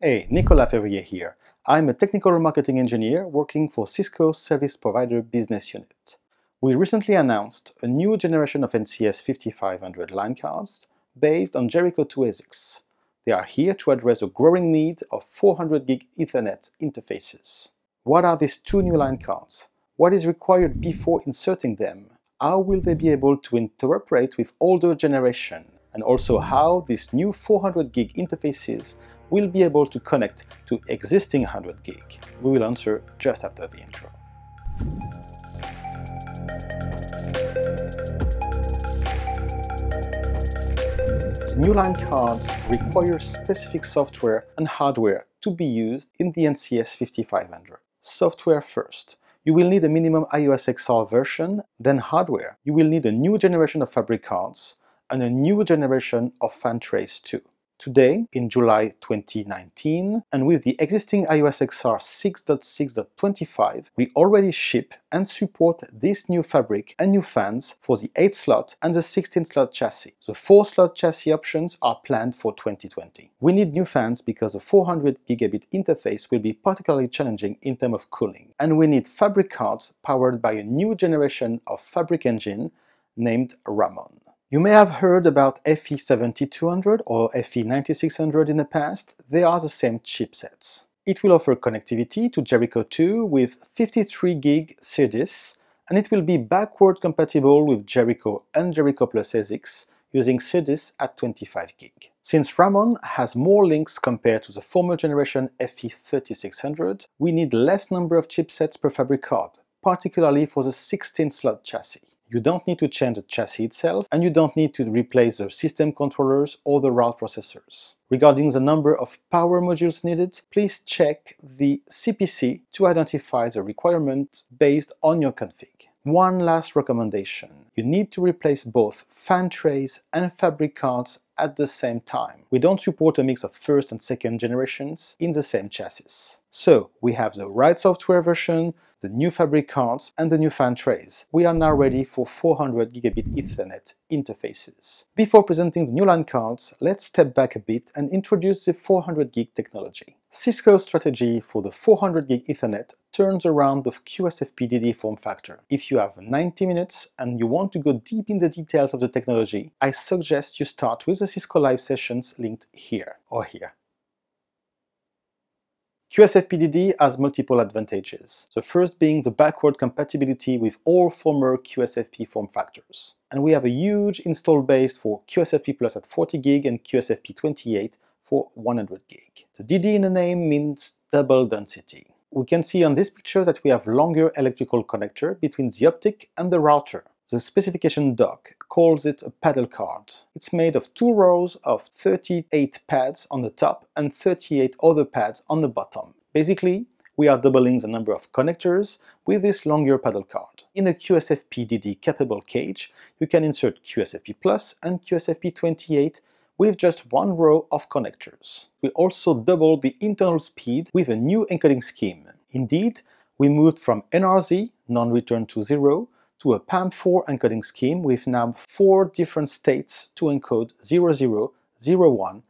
Hey, Nicolas Fevrier here. I'm a technical marketing engineer working for Cisco Service Provider Business Unit. We recently announced a new generation of NCS 5500 line cards based on Jericho 2 ASICs. They are here to address the growing need of 400 gig Ethernet interfaces. What are these two new line cards? What is required before inserting them? How will they be able to interoperate with older generation? And also how these new 400 gig interfaces will be able to connect to existing 100 gig? We will answer just after the intro. The new line cards require specific software and hardware to be used in the NCS 5500. Software first. You will need a minimum IOS XR version, then hardware. You will need a new generation of fabric cards and a new generation of fan trace too. Today, in July 2019, and with the existing IOS XR 6.6.25, we already ship and support this new fabric and new fans for the 8-slot and the 16-slot chassis. The 4-slot chassis options are planned for 2020. We need new fans because the 400 gigabit interface will be particularly challenging in terms of cooling. And we need fabric cards powered by a new generation of fabric engine named Ramon. You may have heard about FE7200 or FE9600 in the past. They are the same chipsets. It will offer connectivity to Jericho 2 with 53 gig SerDes, and it will be backward compatible with Jericho and Jericho Plus ASICs using SerDes at 25 gig. Since Ramon has more links compared to the former generation FE3600, we need less number of chipsets per fabric card, particularly for the 16-slot chassis. You don't need to change the chassis itself, and you don't need to replace the system controllers or the route processors. Regarding the number of power modules needed, please check the CPC to identify the requirement based on your config. One last recommendation. You need to replace both fan trays and fabric cards at the same time. We don't support a mix of first and second generations in the same chassis. So, we have the right software version, the new fabric cards, and the new fan trays. We are now ready for 400 gigabit Ethernet interfaces. Before presenting the new line cards, let's step back a bit and introduce the 400 gig technology. Cisco's strategy for the 400 gig Ethernet turns around the QSFP-DD form factor. If you have 90 minutes and you want to go deep in the details of the technology, I suggest you start with the Cisco Live sessions linked here or here. QSFP-DD has multiple advantages, the first being the backward compatibility with all former QSFP form factors. And we have a huge install base for QSFP Plus at 40 gig and QSFP28 for 100 gig. The DD in the name means double density. We can see on this picture that we have longer electrical connector between the optic and the router. The specification doc calls it a paddle card. It's made of two rows of 38 pads on the top and 38 other pads on the bottom. Basically, we are doubling the number of connectors with this longer paddle card. In a QSFP-DD capable cage, you can insert QSFP Plus and QSFP28 with just one row of connectors. We also double the internal speed with a new encoding scheme. Indeed, we moved from NRZ, non-return to 0, to a PAM4 encoding scheme with now 4 different states to encode 00, 01,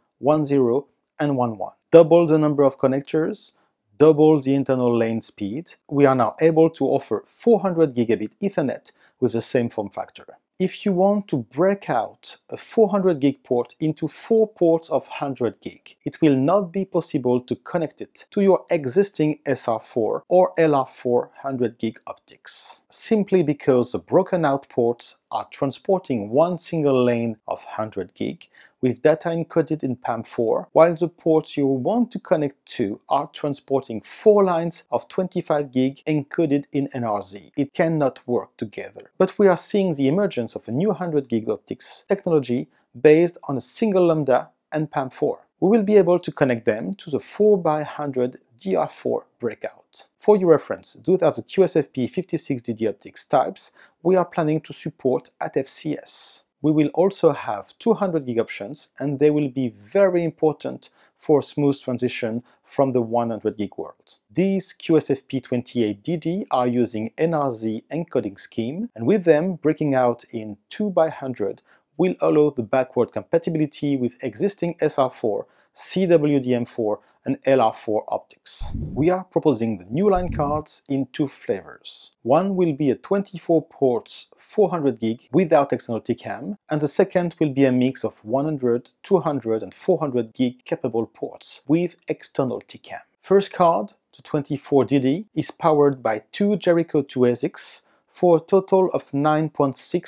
10, and 11. Double the number of connectors, double the internal lane speed. We are now able to offer 400 gigabit Ethernet with the same form factor. If you want to break out a 400 gig port into 4 ports of 100 gig, it will not be possible to connect it to your existing SR4 or LR4 100 gig optics, simply because the broken out ports are transporting one single lane of 100 gig with data encoded in PAM4, while the ports you want to connect to are transporting 4 lines of 25 gig encoded in NRZ. It cannot work together. But we are seeing the emergence of a new 100 gig optics technology based on a single lambda and PAM4. We will be able to connect them to the 4x100 DR4 breakout. For your reference, those are the QSFP56DD optics types we are planning to support at FCS. We will also have 200 gig options, and they will be very important for a smooth transition from the 100 gig world. These QSFP28DD are using NRZ encoding scheme, and with them breaking out in 2x100 will allow the backward compatibility with existing SR4, CWDM4 and LR4 optics. We are proposing the new line cards in two flavors. One will be a 24 ports 400 gig without XNoTCAM, and the second will be a mix of 100, 200 and 400 gig capable ports with external TCAM. First card, the 24DD, is powered by two Jericho 2 ASICs for a total of 9.6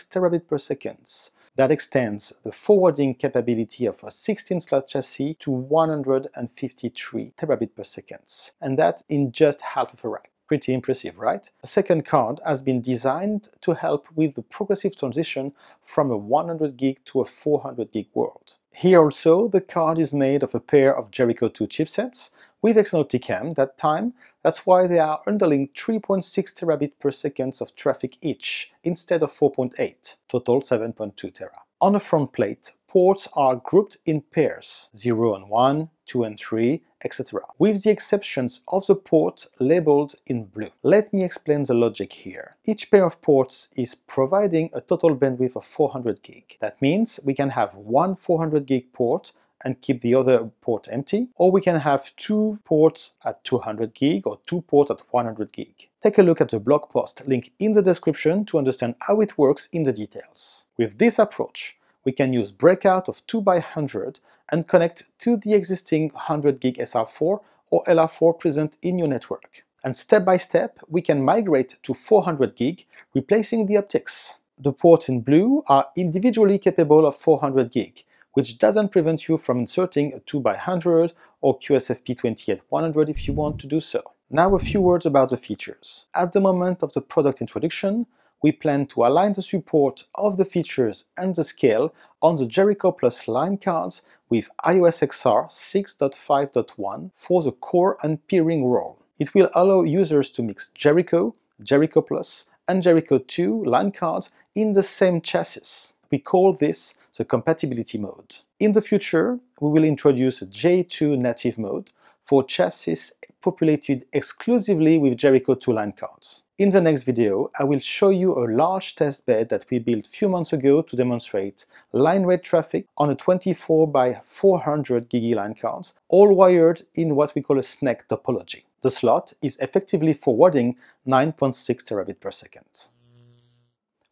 terabit per second. That extends the forwarding capability of a 16-slot chassis to 153 terabit per second, and that in just half of a rack. Pretty impressive, right? The second card has been designed to help with the progressive transition from a 100 gig to a 400 gig world. Here also, the card is made of a pair of Jericho 2 chipsets with XNoTCAM that time. That's why they are handling 3.6 terabit per second of traffic each, instead of 4.8, total 7.2 tera. On the front plate, ports are grouped in pairs, 0 and 1, 2 and 3, etc., with the exceptions of the ports labeled in blue. Let me explain the logic here. Each pair of ports is providing a total bandwidth of 400 gig. That means we can have one 400 gig port and keep the other port empty, or we can have two ports at 200 gig or two ports at 100 gig. Take a look at the blog post link in the description to understand how it works in the details. With this approach, we can use breakout of 2x100 and connect to the existing 100 gig SR4 or LR4 present in your network. And step by step, we can migrate to 400 gig, replacing the optics. The ports in blue are individually capable of 400 gig, which doesn't prevent you from inserting a 2x100 or QSFP28-100 if you want to do so. Now a few words about the features. At the moment of the product introduction, we plan to align the support of the features and the scale on the Jericho Plus line cards with IOS XR 6.5.1 for the core and peering role. It will allow users to mix Jericho, Jericho Plus, and Jericho 2 line cards in the same chassis. We call this the compatibility mode. In the future, we will introduce a J2 native mode for chassis populated exclusively with Jericho 2 line cards. In the next video, I will show you a large test bed that we built a few months ago to demonstrate line rate traffic on a 24x400 gigi line cards, all wired in what we call a snake topology. The slot is effectively forwarding 9.6 terabit per second.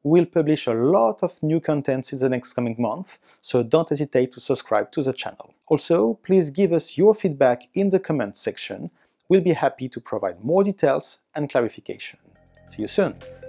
We'll publish a lot of new contents in the next coming month, so don't hesitate to subscribe to the channel. Also, please give us your feedback in the comments section. We'll be happy to provide more details and clarification. See you soon!